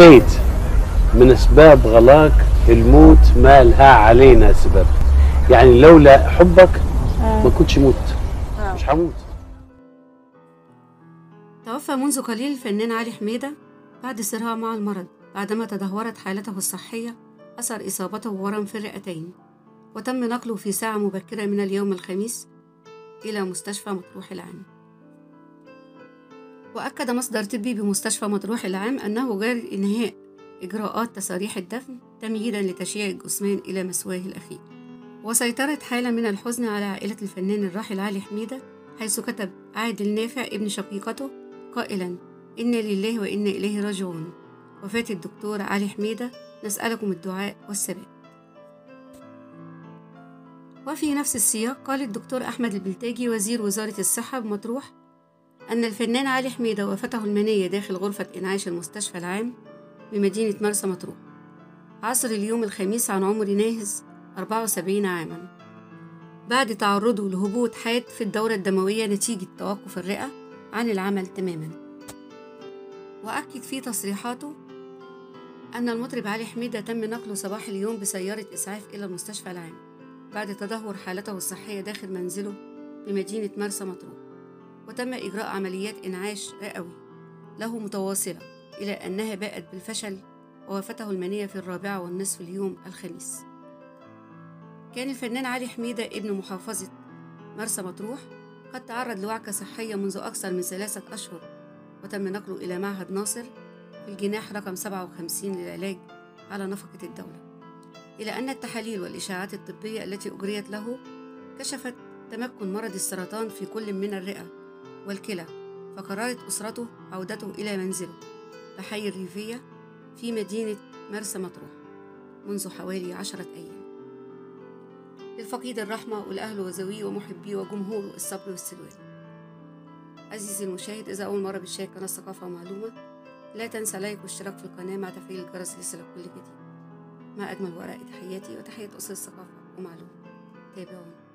شفيت من اسباب غلاك الموت ما لها علينا سبب. يعني لولا حبك ما كنتش موت، مش هموت. توفى منذ قليل الفنان علي حميدة بعد صراع مع المرض، بعدما تدهورت حالته الصحية أثر إصابته بورم في الرئتين، وتم نقله في ساعة مبكرة من اليوم الخميس إلى مستشفى مطروح العام. وأكد مصدر طبي بمستشفى مطروح العام أنه جاري إنهاء إجراءات تصاريح الدفن تمهيدا لتشييع الجثمان إلى مثواه الأخير. وسيطرت حالة من الحزن على عائلة الفنان الراحل علي حميدة، حيث كتب عادل نافع ابن شقيقته قائلا: إنا لله وإنا إليه راجعون، وفاة الدكتور علي حميدة، نسألكم الدعاء والثبات. وفي نفس السياق قال الدكتور أحمد البلتاجي وزير وزارة الصحة بمطروح أن الفنان علي حميدة وافته المنية داخل غرفة إنعاش المستشفى العام بمدينة مرسى مطروح عصر اليوم الخميس عن عمر ناهز 74 عاما، بعد تعرضه لهبوط حاد في الدورة الدموية نتيجة توقف الرئة عن العمل تماما. وأكد في تصريحاته أن المطرب علي حميدة تم نقله صباح اليوم بسيارة إسعاف إلى المستشفى العام بعد تدهور حالته الصحية داخل منزله بمدينة مرسى مطروح، وتم إجراء عمليات إنعاش رئوي له متواصلة إلى أنها باءت بالفشل، ووافته المنية في 4:30 اليوم الخميس. كان الفنان علي حميدة ابن محافظة مرسى مطروح قد تعرض لوعكة صحية منذ أكثر من 3 أشهر، وتم نقله إلى معهد ناصر في الجناح رقم 57 للعلاج على نفقة الدولة، إلى أن التحاليل والإشعاعات الطبية التي أجريت له كشفت تمكن مرض السرطان في كل من الرئة والكلى، فقررت أسرته عودته إلى منزله بحي الريفية في مدينة مرسى مطروح منذ حوالي 10 أيام. للفقيد الرحمة والأهل وزويه ومحبيه وجمهوره الصبر والسلوان. عزيزي المشاهد، إذا أول مرة بتشاهد قناة ثقافة ومعلومة، لا تنسى لايك والاشتراك في القناة مع تفعيل الجرس ليصلك كل جديد. مع أجمل ورق تحياتي وتحية أسر الثقافة ومعلومة، تابعوني.